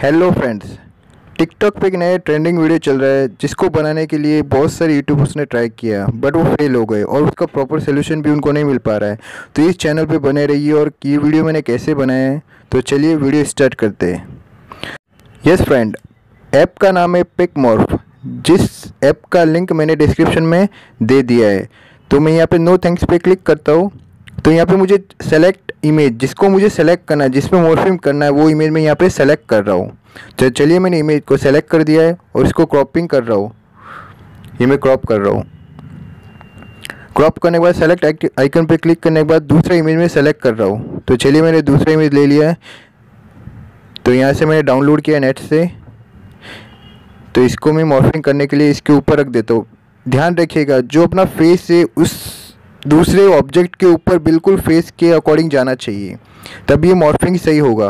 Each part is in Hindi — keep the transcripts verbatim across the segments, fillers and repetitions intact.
हेलो फ्रेंड्स, टिकटॉक पे एक नया ट्रेंडिंग वीडियो चल रहा है जिसको बनाने के लिए बहुत सारे यूट्यूबर्स ने ट्राई किया बट वो फेल हो गए और उसका प्रॉपर सोल्यूशन भी उनको नहीं मिल पा रहा है। तो इस चैनल पे बने रहिए और ये वीडियो मैंने कैसे बनाया है तो चलिए वीडियो स्टार्ट करते हैं। यस फ्रेंड, ऐप का नाम है पिकमॉर्फ, जिस ऐप का लिंक मैंने डिस्क्रिप्शन में दे दिया है। तो मैं यहाँ पर नो थैंक्स पे क्लिक करता हूँ। तो यहाँ पे मुझे सेलेक्ट इमेज, जिसको मुझे सेलेक्ट करना है, जिसमें मॉर्फिंग करना है, वो इमेज मैं यहाँ पे सेलेक्ट कर रहा हूँ। तो चलिए मैंने इमेज को सेलेक्ट कर दिया है और इसको क्रॉपिंग कर रहा हूँ। ये मैं क्रॉप कर रहा हूँ। क्रॉप करने के बाद सेलेक्ट आइकन पे क्लिक करने के बाद दूसरा इमेज में सेलेक्ट कर रहा हूँ। तो चलिए मैंने दूसरा इमेज ले लिया है। तो यहाँ से मैंने डाउनलोड किया नेट से। तो इसको मैं मॉर्फिंग करने के लिए इसके ऊपर रख देता हूँ। ध्यान रखिएगा, जो अपना फेस है उस दूसरे ऑब्जेक्ट के ऊपर बिल्कुल फेस के अकॉर्डिंग जाना चाहिए, तब ये मॉर्फिंग सही होगा।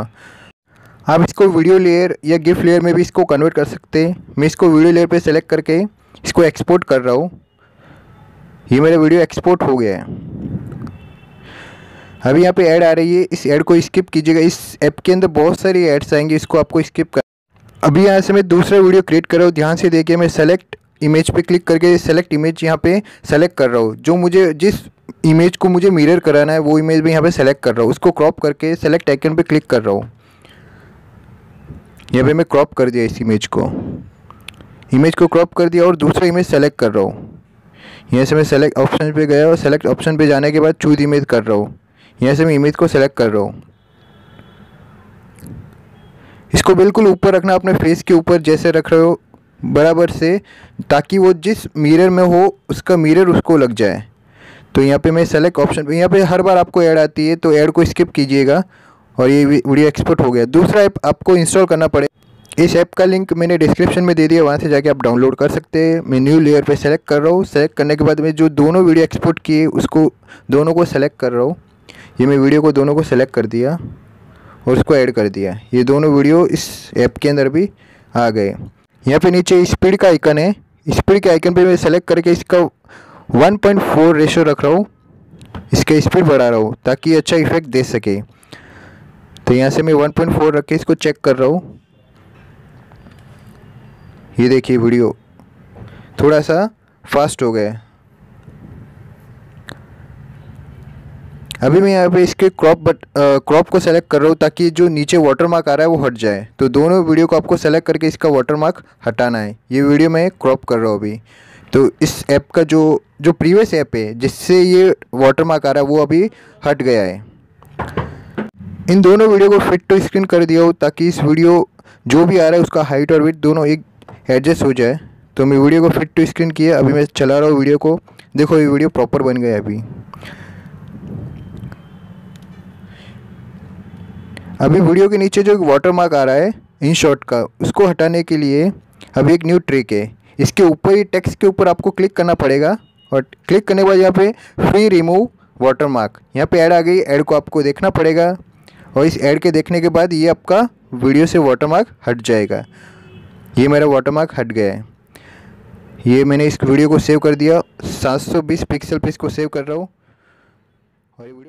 आप इसको वीडियो लेयर या गिफ लेयर में भी इसको कन्वर्ट कर सकते हैं। मैं इसको वीडियो लेयर पे सेलेक्ट करके इसको एक्सपोर्ट कर रहा हूँ। ये मेरा वीडियो एक्सपोर्ट हो गया है। अभी यहाँ पे ऐड आ रही है, इस ऐड को स्किप कीजिएगा। इस ऐप के अंदर बहुत सारी ऐड्स आएंगी, इसको आपको स्किप कर। अभी यहाँ से मैं दूसरा वीडियो क्रिएट कर रहा हूँ। ध्यान से देखिए, मैं सेलेक्ट इमेज पे क्लिक करके सेलेक्ट इमेज यहाँ पे सेलेक्ट कर रहा हूँ। जो मुझे जिस इमेज को मुझे मिरर कराना है वो इमेज भी यहाँ पे सेलेक्ट कर रहा हूँ। उसको क्रॉप करके सेलेक्ट आइकन पे क्लिक कर रहा हूँ। यहाँ पे मैं क्रॉप कर दिया इस इमेज को, इमेज को क्रॉप कर दिया और दूसरा इमेज सेलेक्ट कर रहा हूँ। यहाँ से मैं सेलेक्ट ऑप्शन पे गया और सेलेक्ट ऑप्शन पे जाने के बाद चूज इमेज कर रहा हूँ। यहाँ से मैं इमेज को सेलेक्ट कर रहा हूँ। इसको बिल्कुल ऊपर रखना, अपने फेस के ऊपर जैसे रख रहे हो बराबर से, ताकि वो जिस मिरर में हो उसका मिरर उसको लग जाए। तो यहाँ पे मैं सेलेक्ट ऑप्शन पे, यहाँ पे हर बार आपको ऐड आती है तो ऐड को स्किप कीजिएगा। और ये वीडियो एक्सपोर्ट हो गया। दूसरा ऐप आपको इंस्टॉल करना पड़ेगा। इस ऐप का लिंक मैंने डिस्क्रिप्शन में दे दिया, वहाँ से जाके आप डाउनलोड कर सकते हैं। मैं न्यू लेयर पे सेलेक्ट कर रहा हूँ। सेलेक्ट करने के बाद मैं जो दोनों वीडियो एक्सपोर्ट किए उसको दोनों को सेलेक्ट कर रहा हूँ। ये मैं वीडियो को दोनों को सेलेक्ट कर दिया और उसको ऐड कर दिया। ये दोनों वीडियो इस ऐप के अंदर भी आ गए। यहाँ पे नीचे स्पीड का आइकन है, स्पीड के आइकन पे मैं सेलेक्ट करके इसका वन पॉइंट फोर रेशो रख रहा हूँ। इसका स्पीड बढ़ा रहा हूँ ताकि अच्छा इफेक्ट दे सके। तो यहाँ से मैं वन पॉइंट फोर रख के इसको चेक कर रहा हूँ। ये देखिए, वीडियो थोड़ा सा फास्ट हो गया। अभी मैं यहाँ पे इसके क्रॉप बट क्रॉप को सेलेक्ट कर रहा हूँ ताकि जो नीचे वाटरमार्क आ रहा है वो हट जाए। तो दोनों वीडियो को आपको सेलेक्ट करके इसका वाटरमार्क हटाना है। ये वीडियो मैं क्रॉप कर रहा हूँ अभी। तो इस ऐप का जो जो प्रीवियस ऐप है जिससे ये वाटरमार्क आ रहा है वो अभी हट गया है। इन दोनों वीडियो को फिट टू स्क्रीन कर दिया हो ताकि इस वीडियो जो भी आ रहा है उसका हाइट और विड्थ दोनों एक एडजस्ट हो जाए। तो मैं वीडियो को फिट टू स्क्रीन किया। अभी मैं चला रहा हूँ वीडियो को। देखो, ये वीडियो प्रॉपर बन गया अभी। अभी वीडियो के नीचे जो एक वाटरमार्क आ रहा है इन शॉर्ट का, उसको हटाने के लिए अभी एक न्यू ट्रिक है। इसके ऊपर ही टेक्स्ट के ऊपर आपको क्लिक करना पड़ेगा और क्लिक करने के बाद यहाँ पे फ्री रिमूव वाटरमार्क, यहाँ पे ऐड आ गई। ऐड को आपको देखना पड़ेगा और इस ऐड के देखने के बाद ये आपका वीडियो से वाटरमार्क हट जाएगा। ये मेरा वाटरमार्क हट गया है। ये मैंने इस वीडियो को सेव कर दिया। सात सौ बीस पिक्सल पे इसको सेव कर रहा हूँ और